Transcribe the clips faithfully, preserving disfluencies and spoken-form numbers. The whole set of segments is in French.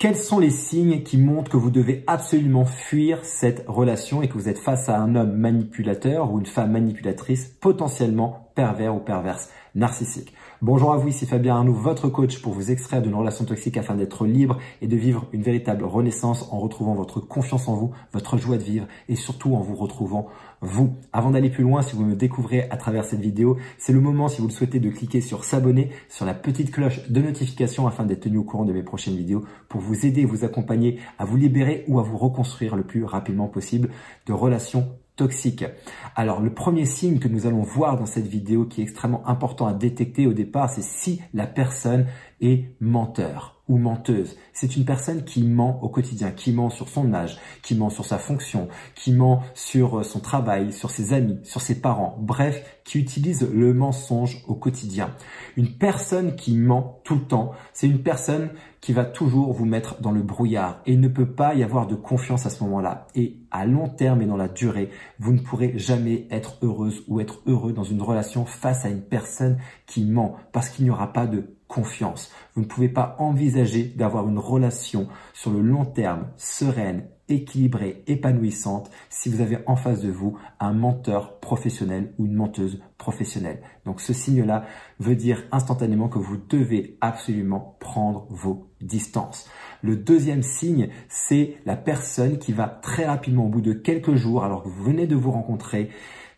Quels sont les signes qui montrent que vous devez absolument fuir cette relation et que vous êtes face à un homme manipulateur ou une femme manipulatrice potentiellement pervers ou perverse narcissique? Bonjour à vous, ici Fabien Arnoux, votre coach pour vous extraire d'une relation toxique afin d'être libre et de vivre une véritable renaissance en retrouvant votre confiance en vous, votre joie de vivre et surtout en vous retrouvant vous. Avant d'aller plus loin, si vous me découvrez à travers cette vidéo, c'est le moment, si vous le souhaitez, de cliquer sur s'abonner, sur la petite cloche de notification afin d'être tenu au courant de mes prochaines vidéos pour vous aider et vous accompagner à vous libérer ou à vous reconstruire le plus rapidement possible de relations toxiques. Alors, le premier signe que nous allons voir dans cette vidéo qui est extrêmement important à détecter au départ, c'est si la personne est menteur ou menteuse. C'est une personne qui ment au quotidien, qui ment sur son âge, qui ment sur sa fonction, qui ment sur son travail, sur ses amis, sur ses parents, bref, qui utilise le mensonge au quotidien. Une personne qui ment tout le temps, c'est une personne qui va toujours vous mettre dans le brouillard et il ne peut pas y avoir de confiance à ce moment-là. Et à long terme et dans la durée, vous ne pourrez jamais être heureuse ou être heureux dans une relation face à une personne qui ment parce qu'il n'y aura pas de confiance. Vous ne pouvez pas envisager d'avoir une relation sur le long terme, sereine, équilibrée, épanouissante, si vous avez en face de vous un menteur professionnel ou une menteuse professionnelle. Donc ce signe-là veut dire instantanément que vous devez absolument prendre vos distance. Le deuxième signe, c'est la personne qui va très rapidement, au bout de quelques jours, alors que vous venez de vous rencontrer,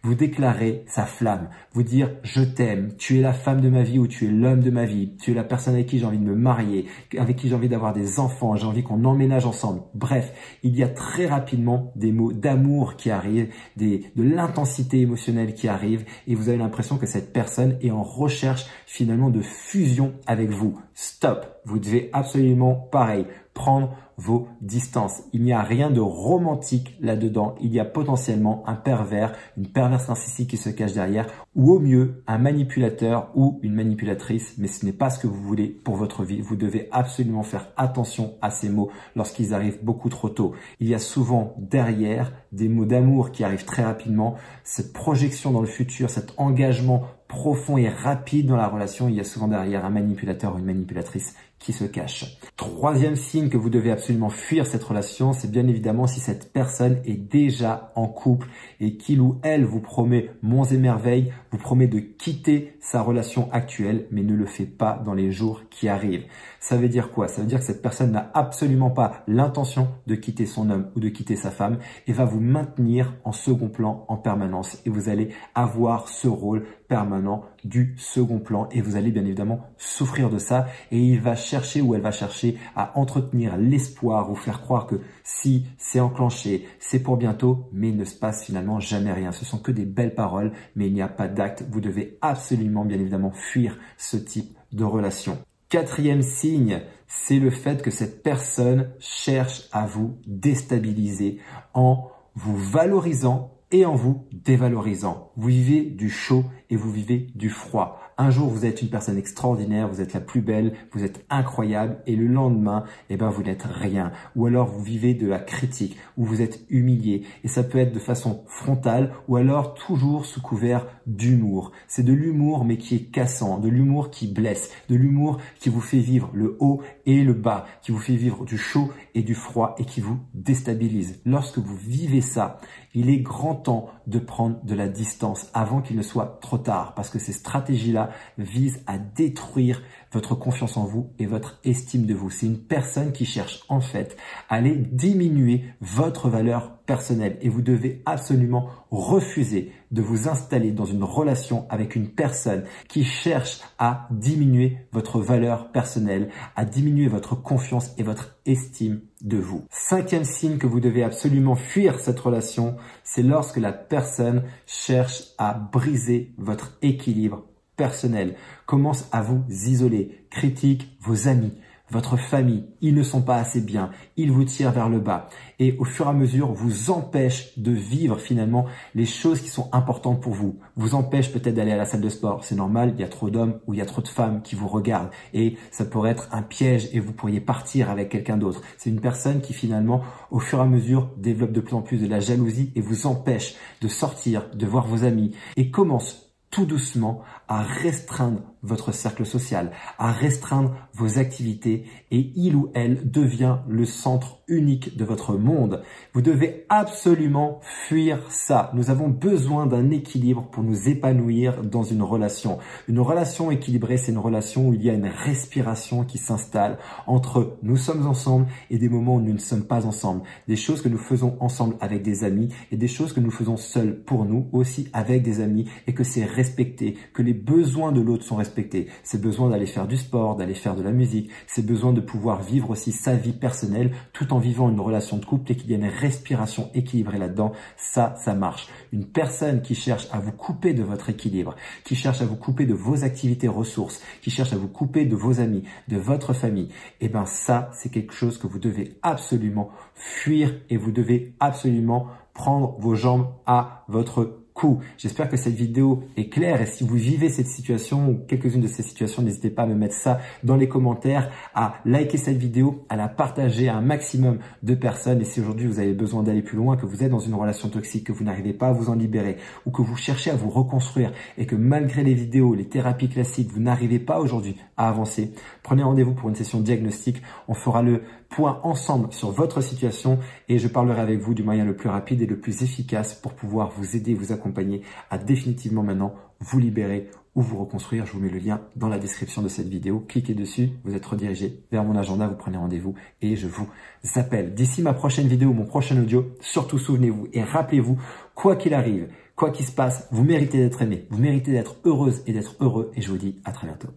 vous déclarer sa flamme, vous dire « je t'aime, tu es la femme de ma vie ou tu es l'homme de ma vie, tu es la personne avec qui j'ai envie de me marier, avec qui j'ai envie d'avoir des enfants, j'ai envie qu'on emménage ensemble ». Bref, il y a très rapidement des mots d'amour qui arrivent, des, de l'intensité émotionnelle qui arrive et vous avez l'impression que cette personne est en recherche finalement de fusion avec vous. Stop, vous devez absolument pareil. Prendre vos distances. Il n'y a rien de romantique là-dedans. Il y a potentiellement un pervers, une perverse narcissique qui se cache derrière ou au mieux un manipulateur ou une manipulatrice. Mais ce n'est pas ce que vous voulez pour votre vie. Vous devez absolument faire attention à ces mots lorsqu'ils arrivent beaucoup trop tôt. Il y a souvent derrière des mots d'amour qui arrivent très rapidement. Cette projection dans le futur, cet engagement profond et rapide dans la relation, il y a souvent derrière un manipulateur ou une manipulatrice qui se cache. Troisième signe que vous devez absolument fuir cette relation, c'est bien évidemment si cette personne est déjà en couple et qu'il ou elle vous promet monts et merveilles, vous promet de quitter sa relation actuelle, mais ne le fait pas dans les jours qui arrivent. Ça veut dire quoi? Ça veut dire que cette personne n'a absolument pas l'intention de quitter son homme ou de quitter sa femme et va vous maintenir en second plan en permanence et vous allez avoir ce rôle permanent du second plan et vous allez bien évidemment souffrir de ça et il va chercher ou elle va chercher à entretenir l'espoir ou faire croire que si c'est enclenché, c'est pour bientôt, mais il ne se passe finalement jamais rien. Ce sont que des belles paroles, mais il n'y a pas d'acte. Vous devez absolument bien évidemment fuir ce type de relation. Quatrième signe, c'est le fait que cette personne cherche à vous déstabiliser en vous valorisant et en vous dévalorisant. Vous vivez du chaud et vous vivez du froid. Un jour, vous êtes une personne extraordinaire, vous êtes la plus belle, vous êtes incroyable et le lendemain, eh ben, vous n'êtes rien. Ou alors, vous vivez de la critique ou vous êtes humilié et ça peut être de façon frontale ou alors toujours sous couvert d'humour. C'est de l'humour mais qui est cassant, de l'humour qui blesse, de l'humour qui vous fait vivre le haut et le bas, qui vous fait vivre du chaud et du froid et qui vous déstabilise. Lorsque vous vivez ça, il est grand temps de prendre de la distance avant qu'il ne soit trop tard parce que ces stratégies-là visent à détruire votre confiance en vous et votre estime de vous. C'est une personne qui cherche en fait à aller diminuer votre valeur personnelle et vous devez absolument refuser de vous installer dans une relation avec une personne qui cherche à diminuer votre valeur personnelle, à diminuer votre confiance et votre estime de vous. Cinquième signe que vous devez absolument fuir cette relation, c'est lorsque la personne cherche à briser votre équilibre personnel, commence à vous isoler, critique vos amis, votre famille, ils ne sont pas assez bien, ils vous tirent vers le bas et au fur et à mesure vous empêche de vivre finalement les choses qui sont importantes pour vous. Vous empêche peut-être d'aller à la salle de sport, c'est normal, il y a trop d'hommes ou il y a trop de femmes qui vous regardent et ça pourrait être un piège et vous pourriez partir avec quelqu'un d'autre. C'est une personne qui finalement au fur et à mesure développe de plus en plus de la jalousie et vous empêche de sortir, de voir vos amis et commence tout doucement à restreindre votre cercle social, à restreindre vos activités, et il ou elle devient le centre unique de votre monde. Vous devez absolument fuir ça. Nous avons besoin d'un équilibre pour nous épanouir dans une relation. Une relation équilibrée, c'est une relation où il y a une respiration qui s'installe entre nous sommes ensemble et des moments où nous ne sommes pas ensemble, des choses que nous faisons ensemble avec des amis et des choses que nous faisons seuls pour nous aussi avec des amis, et que c'est respecté, que les besoins de l'autre sont respectés, ses besoins d'aller faire du sport, d'aller faire de la musique, ses besoins de pouvoir vivre aussi sa vie personnelle tout en vivant une relation de couple, et qu'il y a une respiration équilibrée là-dedans. Ça, ça marche. Une personne qui cherche à vous couper de votre équilibre, qui cherche à vous couper de vos activités ressources, qui cherche à vous couper de vos amis, de votre famille, et bien ça, c'est quelque chose que vous devez absolument fuir, et vous devez absolument prendre vos jambes à votre cou. J'espère que cette vidéo est claire, et si vous vivez cette situation ou quelques-unes de ces situations, n'hésitez pas à me mettre ça dans les commentaires, à liker cette vidéo, à la partager à un maximum de personnes. Et si aujourd'hui vous avez besoin d'aller plus loin, que vous êtes dans une relation toxique, que vous n'arrivez pas à vous en libérer, ou que vous cherchez à vous reconstruire et que malgré les vidéos, les thérapies classiques, vous n'arrivez pas aujourd'hui à avancer, prenez rendez-vous pour une session diagnostic. On fera le point ensemble sur votre situation et je parlerai avec vous du moyen le plus rapide et le plus efficace pour pouvoir vous aider, vous accompagner à définitivement maintenant vous libérer ou vous reconstruire. Je vous mets le lien dans la description de cette vidéo. Cliquez dessus, vous êtes redirigé vers mon agenda, vous prenez rendez-vous et je vous appelle. D'ici ma prochaine vidéo, mon prochain audio, surtout souvenez-vous et rappelez-vous, quoi qu'il arrive, quoi qu'il se passe, vous méritez d'être aimé, vous méritez d'être heureuse et d'être heureux, et je vous dis à très bientôt.